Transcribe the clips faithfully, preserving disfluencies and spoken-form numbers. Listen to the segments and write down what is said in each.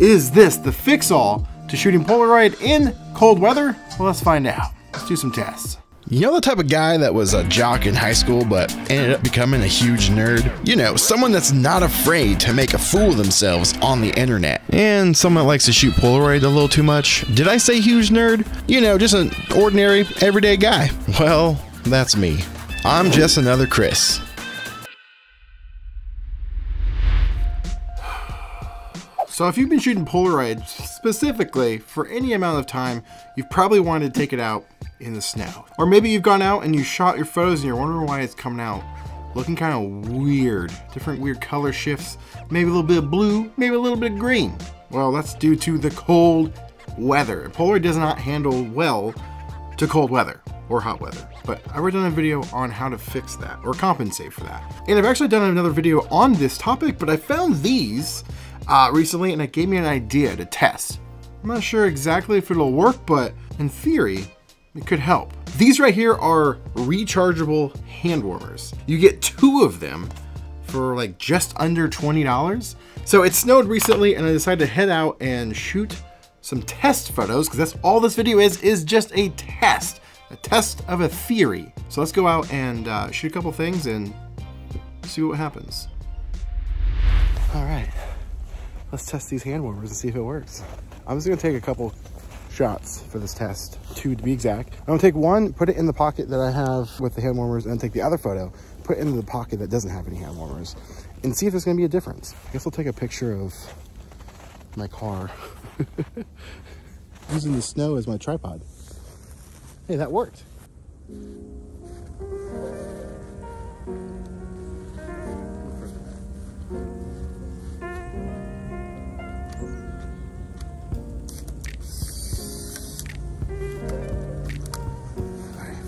Is this the fix-all to shooting Polaroid in cold weather? Well, let's find out. Let's do some tests. You know the type of guy that was a jock in high school but ended up becoming a huge nerd? You know, someone that's not afraid to make a fool of themselves on the internet. And someone that likes to shoot Polaroid a little too much. Did I say huge nerd? You know, just an ordinary, everyday guy. Well, that's me. I'm just another Chris. So if you've been shooting Polaroid specifically for any amount of time, you've probably wanted to take it out in the snow. Or maybe you've gone out and you shot your photos and you're wondering why it's coming out looking kind of weird. Different weird color shifts, maybe a little bit of blue, maybe a little bit of green. Well, that's due to the cold weather. Polaroid does not handle well to cold weather or hot weather. But I've already done a video on how to fix that or compensate for that. And I've actually done another video on this topic, but I found these Uh, recently, and it gave me an idea to test. I'm not sure exactly if it'll work, but in theory, it could help. These right here are rechargeable hand warmers. You get two of them for like just under twenty dollars. So it snowed recently and I decided to head out and shoot some test photos because that's all this video is, is just a test, a test of a theory. So let's go out and uh, shoot a couple things and see what happens. All right. Let's test these hand warmers and see if it works. I'm just gonna take a couple shots for this test, two to be exact. I'm gonna take one, put it in the pocket that I have with the hand warmers, and then take the other photo, put it into the pocket that doesn't have any hand warmers, and see if there's gonna be a difference. I guess I'll take a picture of my car. Using the snow as my tripod. Hey, that worked.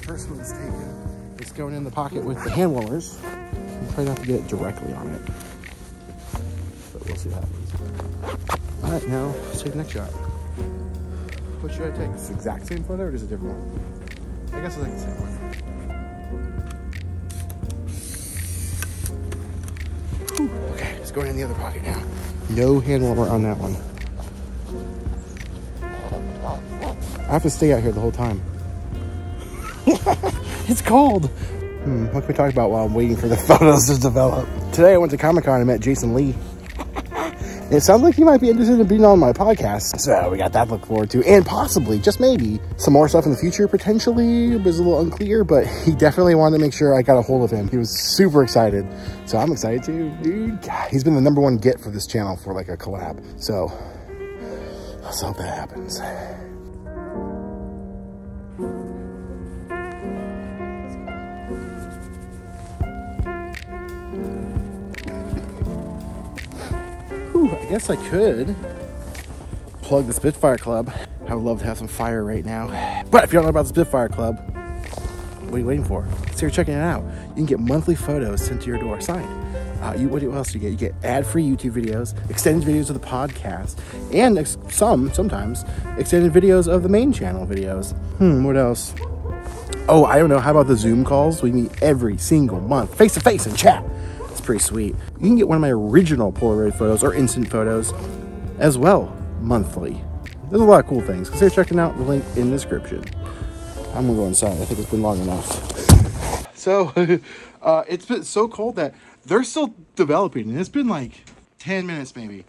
First one's taken. It's going in the pocket with the hand warmers. I'm trying not to get it directly on it, but we'll see what happens. All right, now let's take the next shot. What should I take? It's the exact same photo or just a different one? I guess I'll take the same one. Whew, okay, it's going in the other pocket now. No hand warmer on that one. I have to stay out here the whole time. It's cold. Hmm, what can we talk about while I'm waiting for the photos to develop? Today I went to Comic-Con and met Jason Lee. It sounds like he might be interested in being on my podcast. So we got that to look forward to. And possibly, just maybe, some more stuff in the future, potentially. It was a little unclear, but he definitely wanted to make sure I got a hold of him. He was super excited. So I'm excited too, dude. God, he's been the number one get for this channel for like a collab. So let's hope that happens. I guess I could plug the Spitfire Club. I would love to have some fire right now. But if you don't know about the Spitfire Club, what are you waiting for? So you're checking it out. You can get monthly photos sent to your door signed. Uh, you, what else do you get? You get ad-free YouTube videos, extended videos of the podcast, and ex some, sometimes, extended videos of the main channel videos. Hmm, what else? Oh, I don't know. How about the Zoom calls? We meet every single month, face-to-face and chat. Pretty sweet. You can get one of my original Polaroid photos or instant photos as well monthly. There's a lot of cool things. Consider checking out the link in the description. I'm gonna go inside. I think it's been long enough. So uh, it's been so cold that they're still developing and it's been like ten minutes maybe.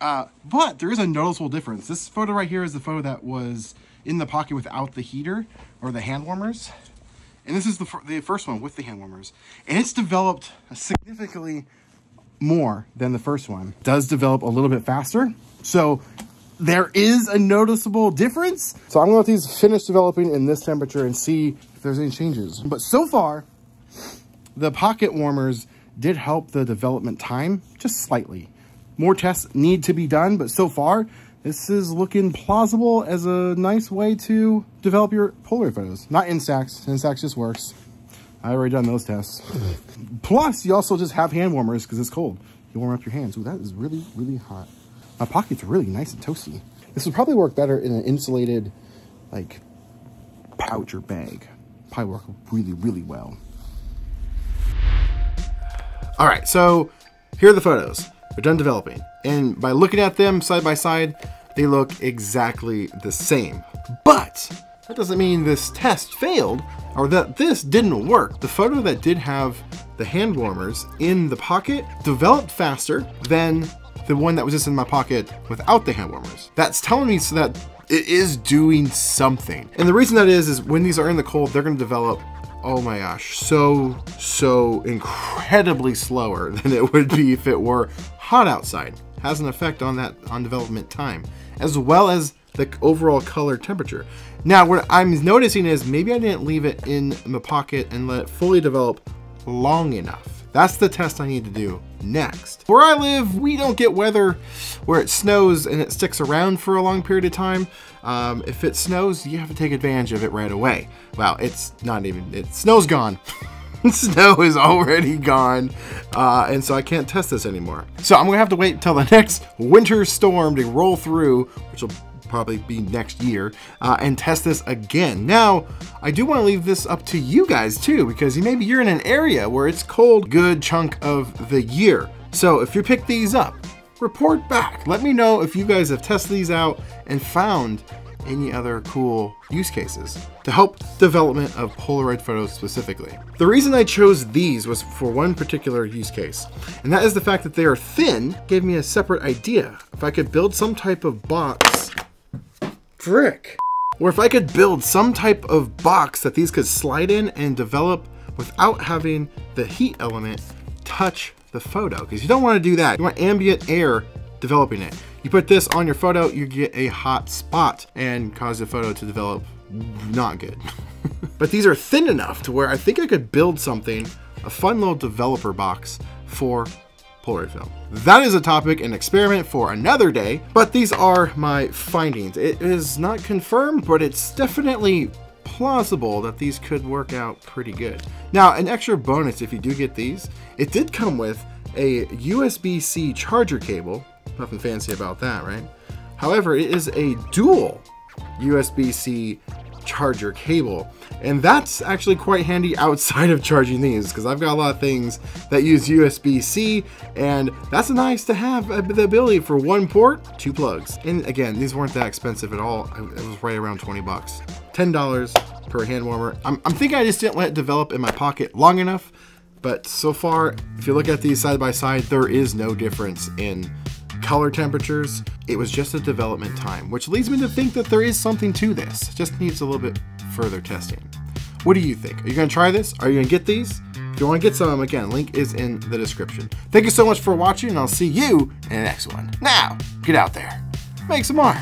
Uh, but there is a noticeable difference. This photo right here is the photo that was in the pocket without the heater or the hand warmers. And this is the, the first one with the hand warmers. And it's developed significantly more than the first one. It does develop a little bit faster. So there is a noticeable difference. So I'm gonna let these finish developing in this temperature and see if there's any changes. But so far, the pocket warmers did help the development time just slightly. More tests need to be done, but so far, this is looking plausible as a nice way to develop your Polaroid photos. Not Instax, Instax just works. I already done those tests. Plus, you also just have hand warmers because it's cold. You warm up your hands. Ooh, that is really, really hot. My pocket's really nice and toasty. This would probably work better in an insulated, like, pouch or bag. Probably work really, really well. All right, so here are the photos. They're done developing. And by looking at them side by side, they look exactly the same. But that doesn't mean this test failed or that this didn't work. The photo that did have the hand warmers in the pocket developed faster than the one that was just in my pocket without the hand warmers. That's telling me so that it is doing something. And the reason that is, is when these are in the cold, they're gonna develop, oh my gosh, so, so incredibly slower than it would be if it were hot outside. Has an effect on that, on development time, as well as the overall color temperature. Now, what I'm noticing is maybe I didn't leave it in the pocket and let it fully develop long enough. That's the test I need to do next. Where I live, we don't get weather where it snows and it sticks around for a long period of time. Um, if it snows, you have to take advantage of it right away. Wow, it's not even, it, snow's gone. Snow is already gone, uh, and so I can't test this anymore. So I'm gonna have to wait until the next winter storm to roll through, which will probably be next year, uh, and test this again. Now, I do want to leave this up to you guys too, because maybe you're in an area where it's cold a good chunk of the year. So if you pick these up, report back. Let me know if you guys have tested these out and found any other cool use cases to help development of Polaroid photos specifically. The reason I chose these was for one particular use case, and that is the fact that they are thin gave me a separate idea. If I could build some type of box Frick. Or if I could build some type of box that these could slide in and develop without having the heat element touch the photo, because you don't want to do that. You want ambient air developing it. You put this on your photo, you get a hot spot and cause the photo to develop not good. But these are thin enough to where I think I could build something, a fun little developer box for Polaroid film. That is a topic, an experiment for another day, but these are my findings. It is not confirmed, but it's definitely plausible that these could work out pretty good. Now, an extra bonus if you do get these, it did come with a U S B C charger cable. Nothing fancy about that, right? However, it is a dual U S B C charger cable, and that's actually quite handy outside of charging these, because I've got a lot of things that use U S B C, and that's nice to have the ability for one port, two plugs. And again, these weren't that expensive at all. It was right around twenty bucks, ten dollars per hand warmer. I'm, I'm thinking I just didn't let it develop in my pocket long enough, but so far, if you look at these side by side, there is no difference in color temperatures. It was just a development time, which leads me to think that there is something to this. Just needs a little bit further testing. What do you think? Are you gonna try this? Are you gonna get these? If you wanna get some, again, link is in the description. Thank you so much for watching, and I'll see you in the next one. Now, get out there, make some more.